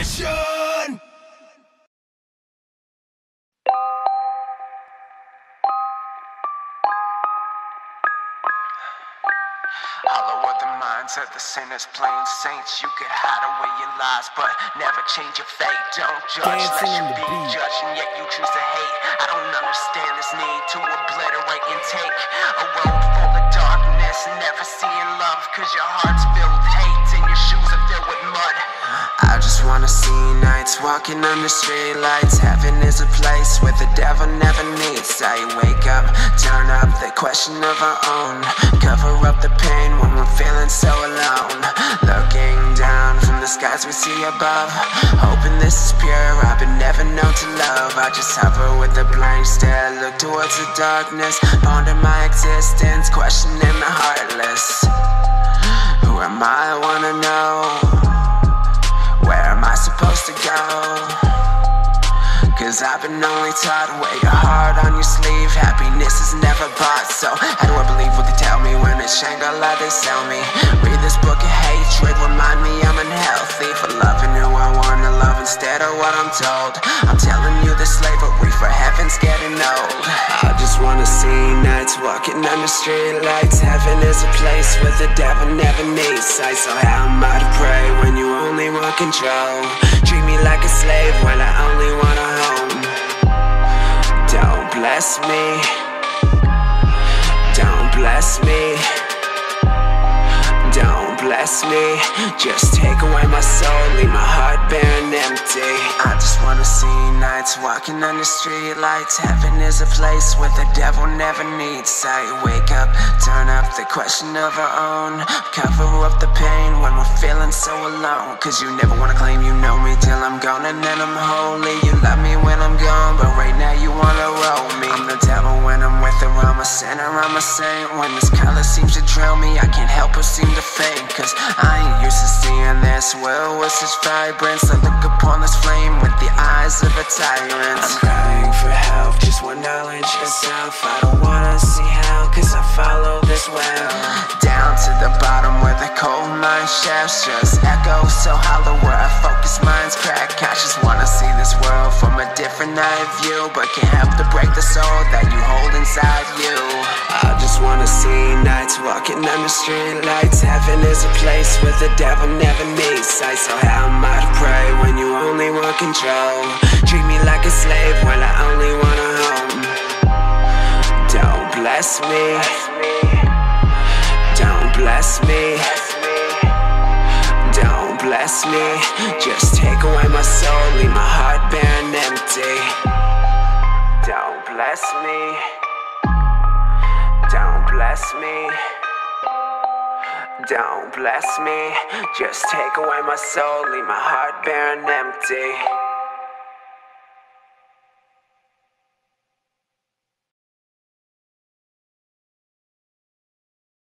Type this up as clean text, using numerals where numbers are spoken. Position! Hollow are the minds of the sinners, plain saints. You could hide away your lies, but never change your fate. Don't judge, let you be judged, and yet you choose to hate. I don't understand this need to obliterate and take a road full of darkness, never seeing love, cause your heart's filled with hate and your shoes are filled with mud. I just wanna see nights walking under street lights. Heaven is a place where the devil never meets. I wake up, turn up, the question of our own. Cover up the pain when we're feeling so alone. Looking down from the skies we see above, hoping this is pure, I've been never known to love. I just hover with a blank stare, look towards the darkness, ponder my existence, questioning the heartless. Who am I? I wanna know, where am I supposed to go? Cause I've been only taught, wear your heart on your sleeve. Happiness is never bought, so how do I believe what they tell me? When it's Shangri-La they sell me. Read this book of hatred, remind me I'm unhealthy for loving who I wanna love instead of what I'm told. I'm telling you the slavery for heaven's getting old. I just wanna see nights walking under street lights. Heaven is a place where the devil never needs sight. So how am I to pray when you only want control? Treat me like a slave when I only want a home. Don't bless me, don't bless me, don't bless me. Just take away my soul, leave my heart bare and empty. I just wanna see nights walking under street lights. Heaven is a place where the devil never needs sight. Wake up, turn up, the question of our own. Cover up the pain when we're feeling so alone. Cause you never wanna claim you know me till I'm gone and then I'm holy. You love me when I'm gone, but right now you wanna roll me. I'm the devil when I'm with her, I'm a sinner, I'm a saint. When this color seems to drown me, I can't help but seem to faint. Cause I ain't used to seeing this world with such vibrance. I look upon this flame with the eyes of a tyrant. I'm crying for help, just want knowledge itself. I don't wanna see how, cause I follow this well. Down to the bottom where the coal mine shafts just echo so hollow, where I focus minds crack. I just wanna see this world from a different eye view, but can't help to break the soul that you hold inside you. I just wanna see nights walking under street lights. Heaven is a place where the devil never needs sight. So how am I to pray when you only want control? Treat me like a slave when I only want a home. Don't bless me, don't bless me, don't bless me. Just take away my soul, leave my heart bare and empty. Don't bless me, don't bless me, don't bless me. Just take away my soul, leave my heart bare and empty.